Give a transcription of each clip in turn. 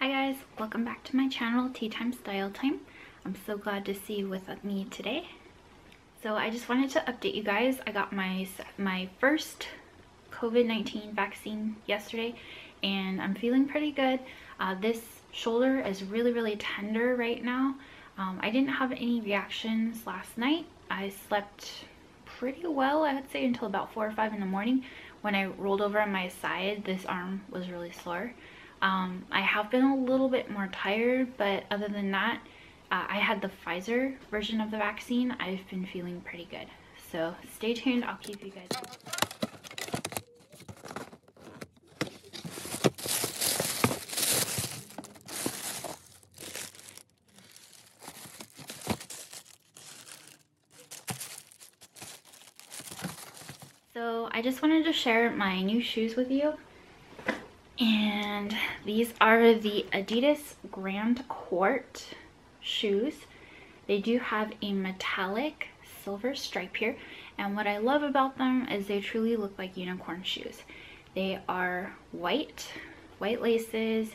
Hi guys, welcome back to my channel, Tea Time Style Time. I'm so glad to see you with me today. So I just wanted to update you guys. I got my first COVID-19 vaccine yesterday and I'm feeling pretty good. This shoulder is really tender right now. I didn't have any reactions last night. I slept pretty well, I would say, until about 4 or 5 in the morning. When I rolled over on my side, this arm was really sore. I have been a little bit more tired, but other than that, I had the Pfizer version of the vaccine. I've been feeling pretty good. So stay tuned, I'll keep you guys. So I just wanted to share my new shoes with you. And these are the Adidas Grand Court shoes. They do have a metallic silver stripe here, and what I love about them is they truly look like unicorn shoes. They are white laces.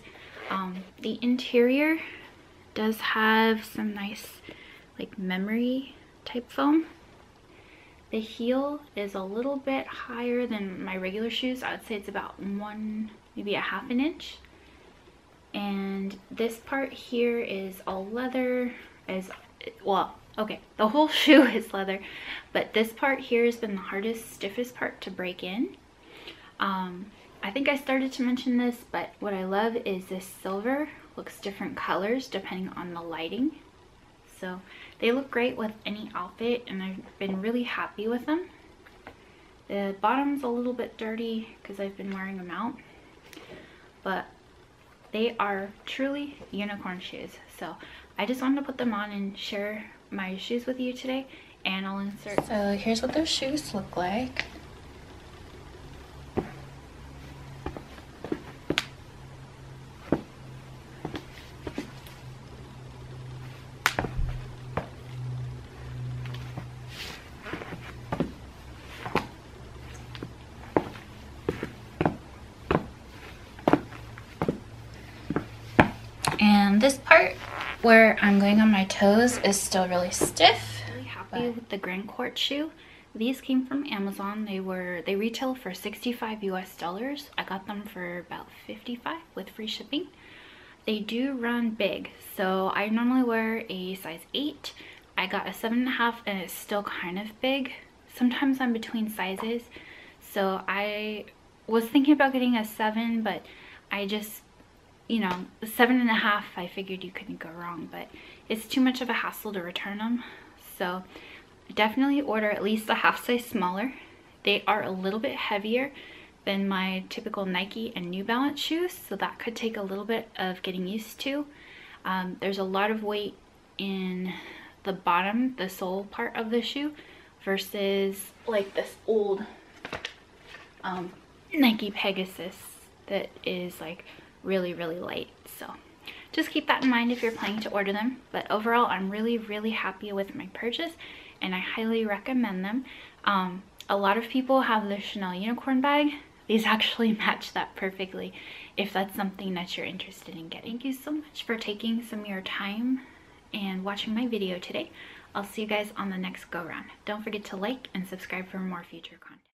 The interior does have some nice like memory type foam. The heel is a little bit higher than my regular shoes. I would say it's about one, maybe a half an inch. And this part here is all leather. The whole shoe is leather, but this part here has been the hardest, stiffest part to break in. I think I started to mention this, but what I love is this silver looks different colors depending on the lighting. So they look great with any outfit, and I've been really happy with them. The bottom's a little bit dirty because I've been wearing them out, but they are truly unicorn shoes. So I just wanted to put them on and share my shoes with you today, and I'll insert. So here's what those shoes look like. This part where I'm going on my toes is still really stiff. I'm really happy with the Grand Court shoe. These came from Amazon. They retail for $65 US. I got them for about 55 with free shipping. They do run big, so I normally wear a size 8. I got a 7.5 and it's still kind of big. Sometimes I'm between sizes, so I was thinking about getting a 7, but I just, you know, 7.5, I figured you couldn't go wrong, but it's too much of a hassle to return them. So definitely order at least a half size smaller. They are a little bit heavier than my typical Nike and New Balance shoes, so that could take a little bit of getting used to. There's a lot of weight in the bottom, the sole part of the shoe, versus like this old Nike Pegasus that is like really light. So just keep that in mind if you're planning to order them, but overall I'm really happy with my purchase and I highly recommend them. A lot of people have the Chanel unicorn bag. These actually match that perfectly if that's something that you're interested in getting. Thank you so much for taking some of your time and watching my video today. I'll see you guys on the next go round. Don't forget to like and subscribe for more future content.